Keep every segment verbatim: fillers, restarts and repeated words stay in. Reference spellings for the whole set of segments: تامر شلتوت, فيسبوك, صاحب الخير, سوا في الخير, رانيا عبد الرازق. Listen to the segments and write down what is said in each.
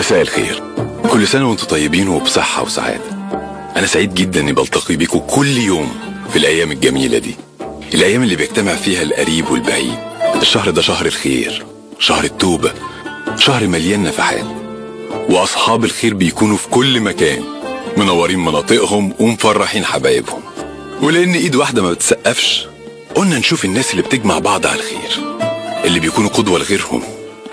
مساء الخير. كل سنة وانتم طيبين وبصحة وسعادة. أنا سعيد جدا إني بلتقي بيكم كل يوم في الأيام الجميلة دي، الأيام اللي بيجتمع فيها القريب والبعيد. الشهر ده شهر الخير، شهر التوبة، شهر مليان نفحات، وأصحاب الخير بيكونوا في كل مكان منورين مناطقهم ومفرحين حبايبهم. ولأن إيد واحدة ما بتسقفش، قلنا نشوف الناس اللي بتجمع بعض على الخير، اللي بيكونوا قدوة لغيرهم،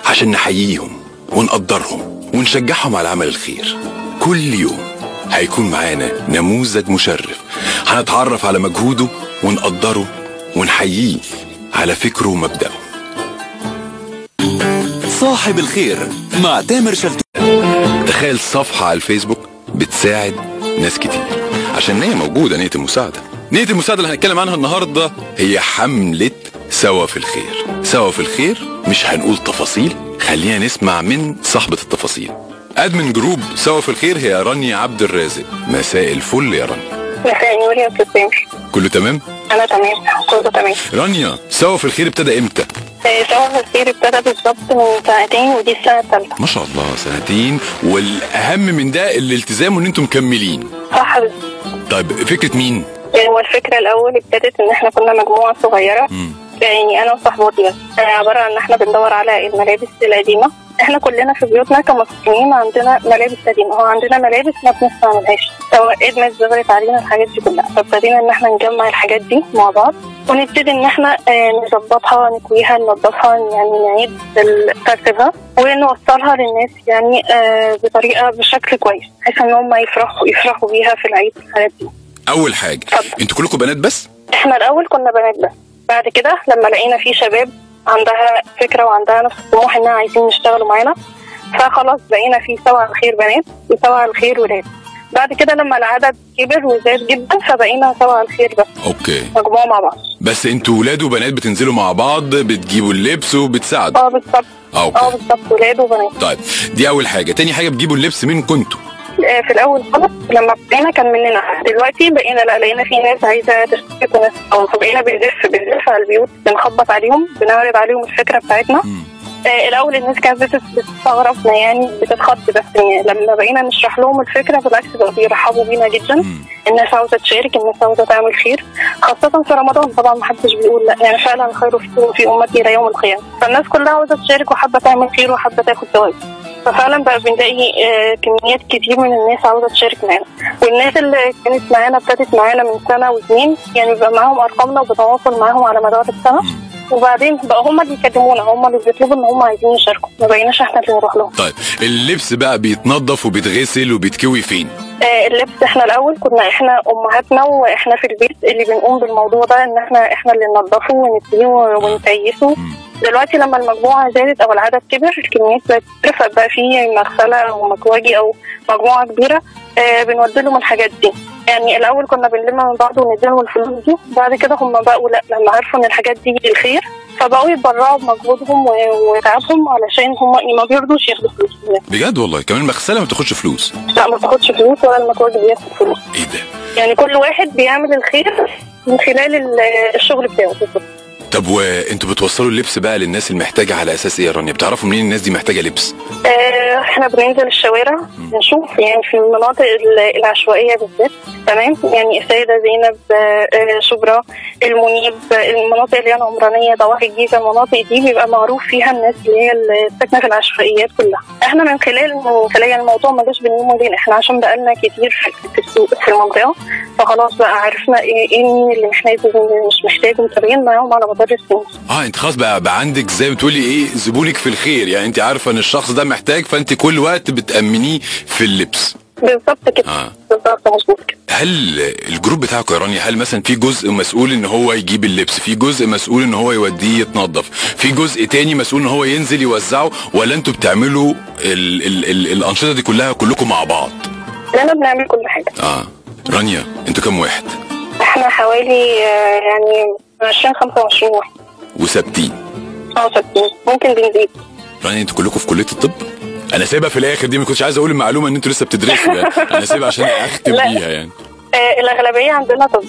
عشان نحييهم ونقدرهم ونشجعهم على عمل الخير. كل يوم هيكون معانا نموذج مشرف هنتعرف على مجهوده ونقدره ونحييه على فكره ومبدأه. صاحب الخير مع تامر شلتوت. تخيل صفحة على الفيسبوك بتساعد ناس كتير، عشان هي موجودة نية المساعدة. نية المساعدة اللي هنتكلم عنها النهاردة هي حملة سوا في الخير. سوا في الخير مش هنقول تفاصيل، خلينا نسمع من صاحبة التفاصيل. أدمن جروب سوا في الخير هي رانيا عبد الرازق. مساء الفل يا رانيا. مساء نور يا أستاذ سامر. كله تمام؟ أنا تمام، كله تمام. رانيا، سوا في الخير ابتدى إمتى؟ سوا في الخير ابتدى بالظبط من سنتين ودي السنة الثالثة. ما شاء الله، سنتين، والأهم من ده الالتزام وإن أنتم مكملين. صح. طيب فكرة مين؟ هو الفكرة الأول ابتدت إن إحنا كنا مجموعة صغيرة، يعني أنا وصاحبتي بس، عبارة عن إن إحنا بندور على الملابس القديمة. احنا كلنا في بيوتنا كمصريين عندنا ملابس قديمه، هو عندنا ملابس ما بنستعملهاش، سواء ادمت ظهرت علينا الحاجات دي كلها، فابتدينا ان احنا نجمع الحاجات دي مع بعض ونبتدي ان احنا نظبطها نكويها ننضفها، يعني نعيد ترتيبها ونوصلها للناس يعني بطريقه بشكل كويس بحيث ان هم يفرحوا يفرحوا بيها في العيد الحاجات دي. اول حاجه انتوا كلكم بنات بس؟ احنا الاول كنا بنات بس، بعد كده لما لقينا في شباب عندها فكرة وعندها نفس الطموح انها عايزين يشتغلوا معانا، فخلاص بقينا في سوا على الخير بنات وسوا على الخير ولاد. بعد كده لما العدد كبر وزاد جدا فبقينا سوا على الخير بس. اوكي، مجموعة مع بعض. بس انتوا ولاد وبنات بتنزلوا مع بعض بتجيبوا اللبس وبتساعدوا؟ اه بالظبط. اه بالظبط، ولاد وبنات. طيب دي أول حاجة. تاني حاجة، بتجيبوا اللبس من كنتوا؟ في الأول خالص لما بقينا كان مننا، دلوقتي بقينا لا، لقينا في ناس عايزة تشترك وناس، فبقينا بنلف بنلف على البيوت، بنخبط عليهم، بنعرض عليهم الفكرة بتاعتنا. آه الأول الناس كانت بتستغربنا يعني بتتخض، بس لما بقينا نشرح لهم الفكرة بالعكس بقوا بيرحبوا بينا جدا. مم. الناس عاوزة تشارك، الناس عاوزة تعمل خير، خاصة في رمضان طبعا محدش بيقول لا، يعني فعلا الخير في أمتي إلى يوم القيامة، فالناس كلها عاوزة تشارك وحابة تعمل خير وحابة تاخد جوائز. ففعلا بقى بنلاقي كميات كتير من الناس عاوزه تشارك معانا، والناس اللي كانت معانا ابتدت معانا من سنه واثنين، يعني بيبقى معاهم ارقامنا وبنتواصل معاهم على مدار السنه، وبعدين بقى هم اللي يكلمونا، هم اللي بيطلبوا ان هم عايزين يشاركوا، ما بقيناش احنا اللي نروح لهم. طيب اللبس بقى بيتنضف وبيتغسل وبيتكوي فين؟ آه اللبس احنا الاول كنا احنا امهاتنا واحنا في البيت اللي بنقوم بالموضوع ده، ان احنا احنا اللي ننضفه ونكويه ونكيسه. دلوقتي لما المجموعه زادت او العدد كبر الكميات بقت تفرق، بقى في مغسله او مكواجي او مجموعه كبيره آه بنودي لهم الحاجات دي. يعني الاول كنا بنلم من بعض ونديلهم الفلوس دي، بعد كده هم بقوا لا، لما عرفوا ان الحاجات دي للخير فبقوا يتبرعوا بمجهودهم وتعبهم علشان هم ما بيرضوش ياخدوا فلوس. بجد والله؟ كمان المغسله ما بتاخدش فلوس؟ لا ما بتاخدش فلوس، ولا المكواجي بياخد فلوس. ايه ده؟ يعني كل واحد بيعمل الخير من خلال الشغل بتاعه. طب وانتوا بتوصلوا اللبس بقى للناس المحتاجه على اساس ايه يا رانيا؟ بتعرفوا منين الناس دي محتاجه لبس؟ آه احنا بننزل الشوارع نشوف، يعني في المناطق العشوائيه بالذات، تمام؟ يعني السيده زينب آه شبرا المنيب، المناطق اللي هي العمرانيه، ضواحي الجيزه، المناطق دي بيبقى معروف فيها الناس اللي هي الساكنه في العشوائيات كلها. احنا من خلال من خلال الموضوع ما جاش بيننا وبين، احنا عشان بقالنا كتير في السوق في المنطقه، فخلاص بقى عرفنا ايه ايه اللي محتاج واللي مش محتاج، متابعين معاهم على مدار السنين. اه انت خلاص بقى, بقى عندك زي ما بتقولي ايه زبونك في الخير، يعني انت عارفه ان الشخص ده محتاج فانت كل وقت بتامنيه في اللبس. بالظبط كده. اه بالظبط مظبوط كده. هل الجروب بتاعكم يا رانيا، هل مثلا في جزء مسؤول ان هو يجيب اللبس، في جزء مسؤول ان هو يوديه يتنظف، في جزء تاني مسؤول ان هو ينزل يوزعه، ولا انتوا بتعملوا ال ال ال الانشطه دي كلها كلكم مع بعض؟ لا بنعمل كل حاجه. اه رانيا انتوا كام واحد؟ احنا حوالي يعني عشرين خمسة وعشرين واحد. وثابتين؟ اه ثابتين، ممكن بنزيد. رانيا انتوا كلكم في كلية الطب؟ أنا سايبها في الآخر دي، ما كنتش عايز أقول المعلومة إن انتوا لسه بتدرسوا، يعني أنا سايبها عشان أختم بيها يعني. آه الأغلبية عندنا طب،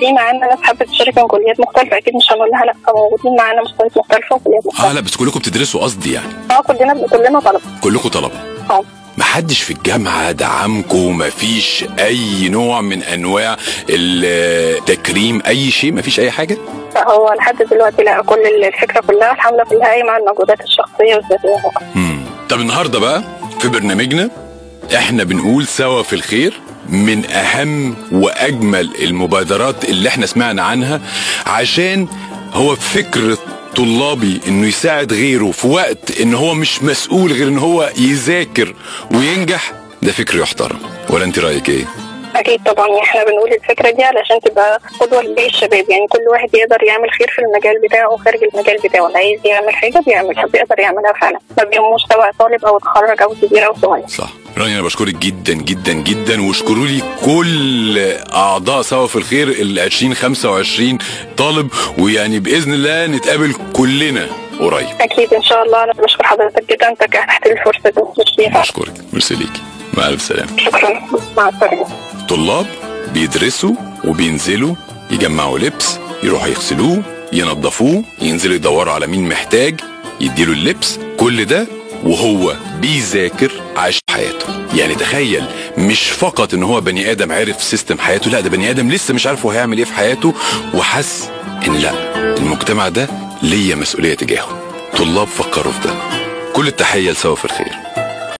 في معانا ناس حابة تشارك من كليات مختلفة، أكيد مش هنقول لها لأ، موجودين معانا من كليات مختلفة وكليات مختلفة. اه لا بس كلكم بتدرسوا قصدي يعني؟ اه كلنا كلنا طلبة. كلكم طلبة؟ اه. محدش في الجامعة دعمكو، مفيش أي نوع من أنواع التكريم، أي شيء، مفيش أي حاجة؟ لا، هو لحد دلوقتي لا، كل الفكرة كلها الحملة كلها قايمة على المجهودات الشخصية والذاتية. امم طب النهارده بقى في برنامجنا احنا بنقول سوا في الخير، من أهم وأجمل المبادرات اللي احنا سمعنا عنها، عشان هو فكرة طلابي انه يساعد غيره في وقت ان هو مش مسؤول غير ان هو يذاكر وينجح. ده فكر يحترم، ولا انت رايك ايه؟ اكيد طبعا، احنا بنقول الفكره دي علشان تبقى قدوه لباقي الشباب، يعني كل واحد يقدر يعمل خير في المجال بتاعه وخارج المجال بتاعه، اللي عايز يعمل حاجه بيعملها، بيقدر يعملها فعلا، ما بيهموش سواء طالب او اتخرج او كبير او صغير. صح. رانيا، انا بشكرك جدا جدا جدا، واشكروا لي كل اعضاء سوا في الخير ال عشرين خمسة وعشرين طالب، ويعني باذن الله نتقابل كلنا قريب. اكيد ان شاء الله. انا بشكر حضرتك جدا، انت اتاحت لي الفرصه دي. بشكرك، ميرسي ليكي، مع الف سلامه. شكرا، مع السلامه. طلاب بيدرسوا وبينزلوا يجمعوا لبس، يروحوا يغسلوه، ينظفوه، ينزلوا يدوروا على مين محتاج يديله اللبس، كل ده وهو بيذاكر عاش حياته. يعني تخيل، مش فقط ان هو بني ادم عرف سيستم حياته، لا ده بني ادم لسه مش عارف هو هيعمل ايه في حياته، وحس ان لا، المجتمع ده ليه مسؤوليه تجاهه. طلاب فكروا في ده. كل التحيه لسوا في الخير.